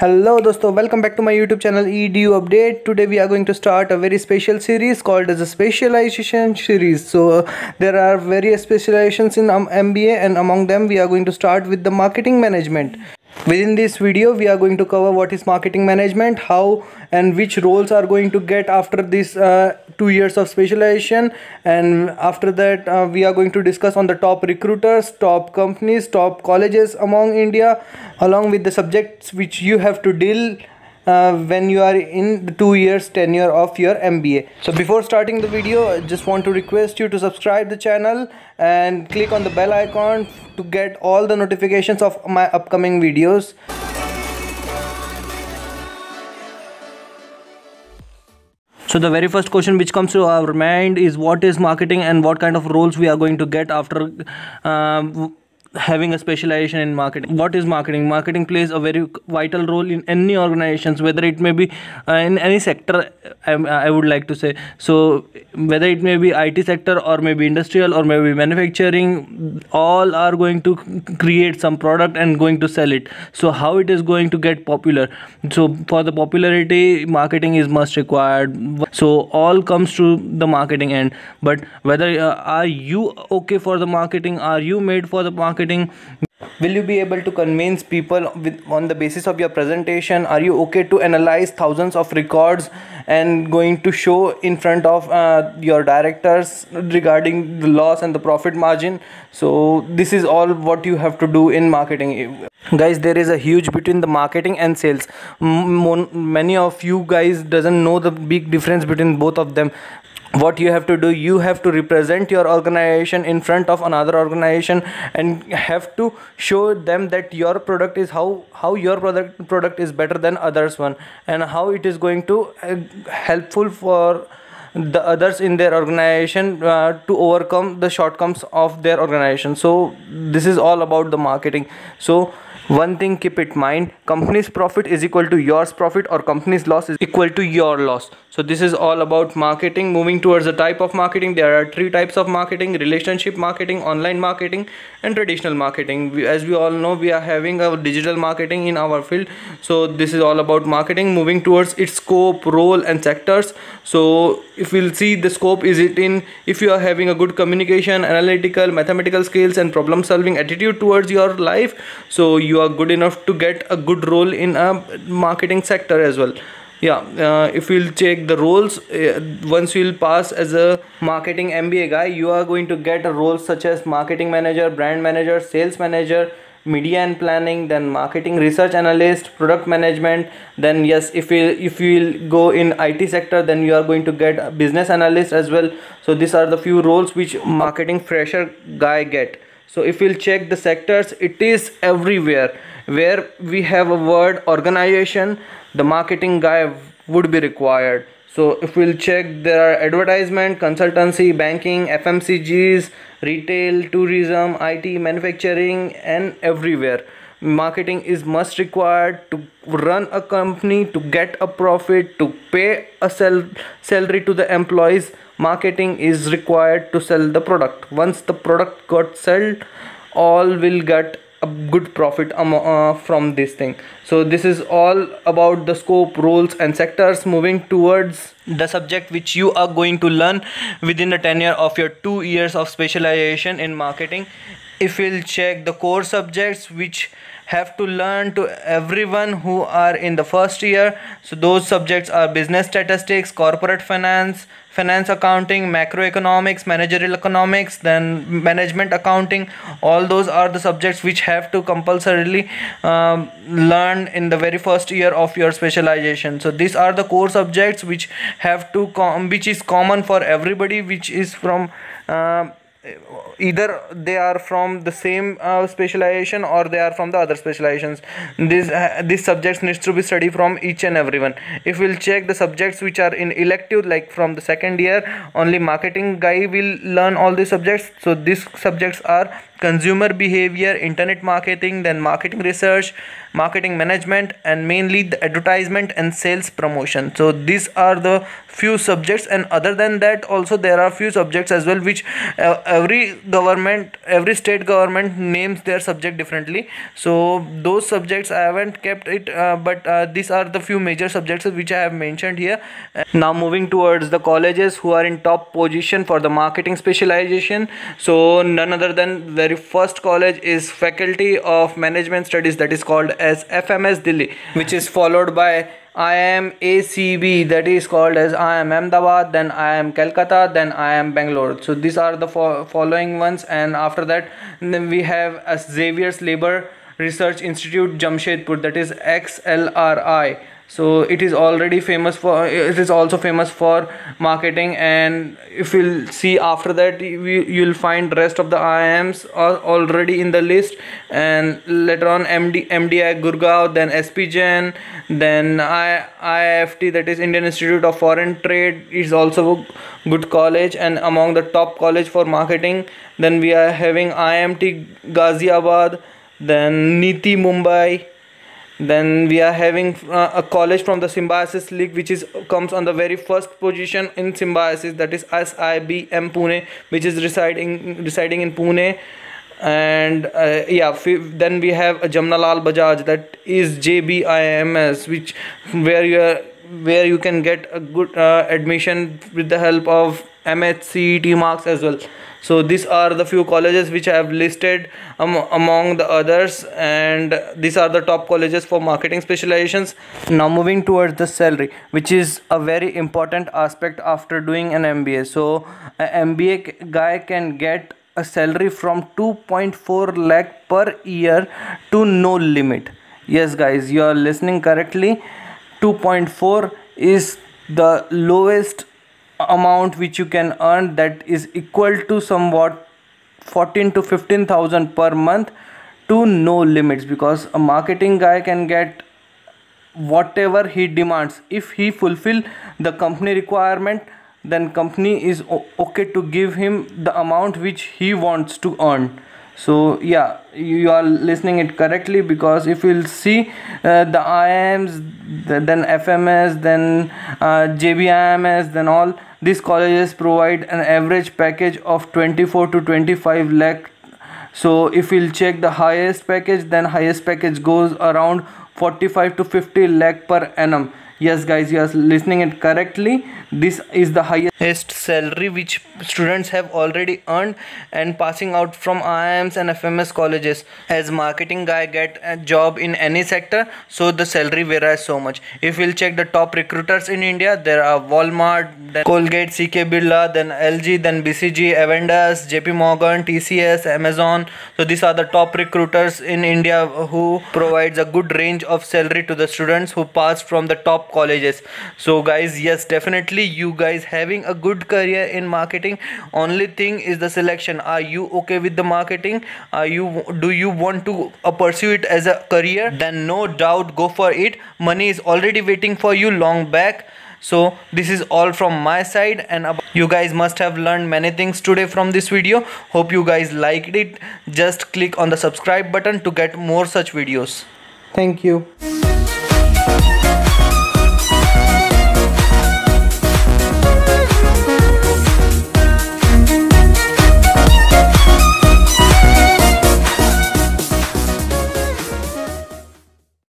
Hello दोस्तों, welcome back to my YouTube channel EDU Update. Today we are going to start a very special series called as a specialization series. So there are various specializations in MBA and among them we are going to start with the marketing management. Within this video we are going to cover what is marketing management, how and which roles are going to get after this 2 years of specialization, and after that we are going to discuss on the top recruiters, top companies, top colleges among India, along with the subjects which you have to deal when you are in the 2 years tenure of your MBA. So before starting the video, I just want to request you to subscribe the channel and click on the bell icon to get all the notifications of my upcoming videos. So the very first question which comes to our mind is what is marketing and what kind of roles we are going to get after having a specialization in marketing. What is marketing? Marketing plays a very vital role in any organizations, whether it may be in any sector, I would like to say. So whether it may be IT sector or maybe industrial or maybe manufacturing, all are going to create some product and going to sell it. So how it is going to get popular? So for the popularity, marketing is must required. So all comes to the marketing end. But whether are you okay for the marketing? Are you made for the marketing? Will you be able to convince people on the basis of your presentation? Are you okay to analyze thousands of records and going to show in front of your directors regarding the loss and the profit margin? So this is all what you have to do in marketing. Guys, there is a huge between the marketing and sales. Many of you guys doesn't know the big difference between both of them. What you have to do, you have to represent your organization in front of another organization and have to show them that your product is how your product is better than others one, and how it is going to helpful for the others in their organization to overcome the shortcomings of their organization. So this is all about the marketing. So one thing keep it mind, company's profit is equal to yours profit, or company's loss is equal to your loss. So this is all about marketing. Moving towards the type of marketing, there are three types of marketing: relationship marketing, online marketing and traditional marketing. As we all know, we are having a digital marketing in our field. So this is all about marketing. Moving towards its scope, role and sectors. So if we'll see the scope, is it in if you are having a good communication, analytical, mathematical skills and problem solving attitude towards your life, so you are good enough to get a good role in a marketing sector as well. If we'll check the roles, once you'll pass as a marketing MBA guy, you are going to get a role such as marketing manager, brand manager, sales manager, media and planning, then marketing research analyst, product management. Then yes, if you'll go in IT sector, then you are going to get a business analyst as well. So these are the few roles which marketing fresher guy get. So if we'll check the sectors, it is everywhere where we have a word organization, the marketing guy would be required. So if we'll check, there are advertisement, consultancy, banking, FMCGs, retail, tourism, IT, manufacturing and everywhere. Marketing is must required to run a company, to get a profit, to pay a salary to the employees. Marketing is required to sell the product. Once the product got sold, all will get a good profit from this thing. So this is all about the scope, roles and sectors. Moving towards the subject which you are going to learn within the tenure of your 2 years of specialization in marketing. If we'll check the core subjects which have to learn to everyone who are in the first year, so those subjects are business statistics, corporate finance, finance accounting, macroeconomics, managerial economics, then management accounting. All those are the subjects which have to compulsorily learn in the very first year of your specialization. So these are the core subjects which have to which is common for everybody, which is from either they are from the same specialization or they are from the other specializations. These subjects needs to be studied from each and everyone. If we'll check the subjects which are in elective, like from the second year, only marketing guy will learn all these subjects. So these subjects are consumer behavior, internet marketing, then marketing research, marketing management, and mainly the advertisement and sales promotion. So these are the few subjects, and other than that also there are few subjects as well which every state government names their subject differently. So those subjects I haven't kept it, but these are the few major subjects which I have mentioned here. Now moving towards the colleges who are in top position for the marketing specialization. So none other than very first college is Faculty of Management Studies, that is called as FMS Delhi, which is followed by IIM ACB, that is called as IIM Ahmedabad, then IIM Kolkata, then IIM Bangalore. So these are the following ones, and after that then we have Xavier's Labour Research Institute, Jamshedpur, that is XLRI. So it is already famous for, it is also famous for marketing, and if you'll see after that you'll find rest of the IIMs are already in the list, and later on MDI Gurgaon, then SP Jain, then IIFT, that is Indian Institute of Foreign Trade, is also a good college and among the top college for marketing. Then we are having IMT Ghaziabad, then Niti Mumbai. Then we are having a college from the Symbiosis League which comes on the very first position in Symbiosis, that is SIBM Pune, which is residing in Pune. And then we have a Jamnalal Bajaj, that is JBIMS, which where you can get a good admission with the help of MHCET marks as well. So these are the few colleges which I have listed among the others, and these are the top colleges for marketing specializations. Now moving towards the salary, which is a very important aspect after doing an MBA. So an MBA guy can get a salary from 2.4 lakh per year to no limit. Yes guys, you are listening correctly. 2.4 is the lowest amount which you can earn, that is equal to somewhat 14 to 15,000 per month to no limits, because a marketing guy can get whatever he demands. If he fulfill the company requirement, then company is okay to give him the amount which he wants to earn. So yeah, you are listening it correctly, because if you'll see the IIMs, then FMS, then JBIMS, then all these colleges provide an average package of 24 to 25 lakh. So if we'll check the highest package, then highest package goes around 45 to 50 lakh per annum. Yes guys, you are listening it correctly. This is the highest salary which students have already earned and passing out from IIMs and FMS colleges. As marketing guy get a job in any sector, so the salary varies so much. If we'll check the top recruiters in India, there are Walmart, then Colgate, CK Birla, then LG, then BCG, Avendus, JP Morgan, TCS, Amazon. So these are the top recruiters in India who provides a good range of salary to the students who pass from the top colleges. So guys, yes, definitely you guys having a good career in marketing. Only thing is the selection. Are you okay with the marketing? Do you want to pursue it as a career? Then no doubt go for it. Money is already waiting for you long back. So this is all from my side, and you guys must have learned many things today from this video. Hope you guys liked it. Just click on the subscribe button to get more such videos. Thank you.